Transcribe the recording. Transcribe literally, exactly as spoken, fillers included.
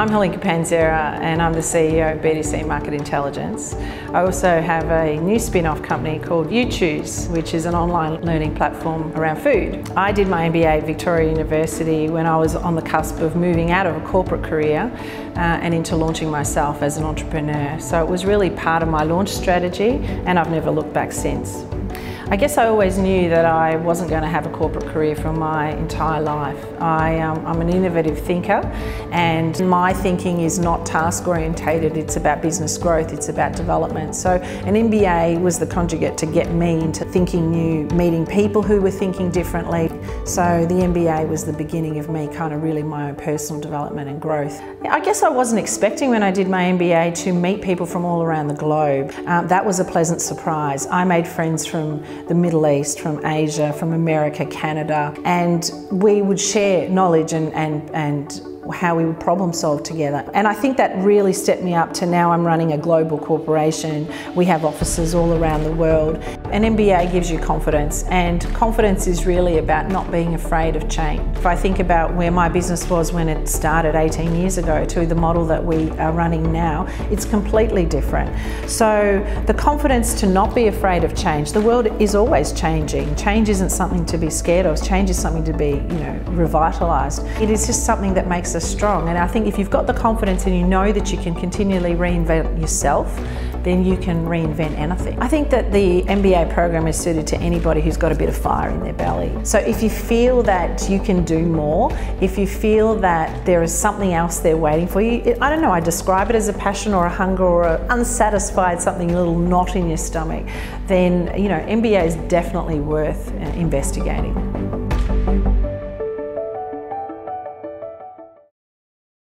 I'm Halinka Panzera and I'm the C E O of B two C Market Intelligence. I also have a new spin-off company called YouChoose, which is an online learning platform around food. I did my M B A at Victoria University when I was on the cusp of moving out of a corporate career uh, and into launching myself as an entrepreneur. So it was really part of my launch strategy and I've never looked back since. I guess I always knew that I wasn't going to have a corporate career for my entire life. I, um, I'm an innovative thinker and my thinking is not task orientated, it's about business growth, it's about development. So an M B A was the conjugate to get me into thinking new, meeting people who were thinking differently. So the M B A was the beginning of me kind of really my own personal development and growth. I guess I wasn't expecting when I did my M B A to meet people from all around the globe. Um, that was a pleasant surprise. I made friends from the Middle East, from Asia, from America, Canada, and we would share knowledge and, and, and how we would problem solve together. And I think that really stepped me up to now I'm running a global corporation. We have offices all around the world. An M B A gives you confidence, and confidence is really about not being afraid of change. If I think about where my business was when it started eighteen years ago to the model that we are running now, it's completely different. So the confidence to not be afraid of change. The world is always changing. Change isn't something to be scared of. Change is something to be, you know, revitalized. It is just something that makes us strong, and I think if you've got the confidence and you know that you can continually reinvent yourself, then you can reinvent anything. I think that the M B A program is suited to anybody who's got a bit of fire in their belly. So if you feel that you can do more, if you feel that there is something else there waiting for you, it, I don't know, I describe it as a passion or a hunger or an unsatisfied something, a little knot in your stomach, then, you know, M B A is definitely worth investigating.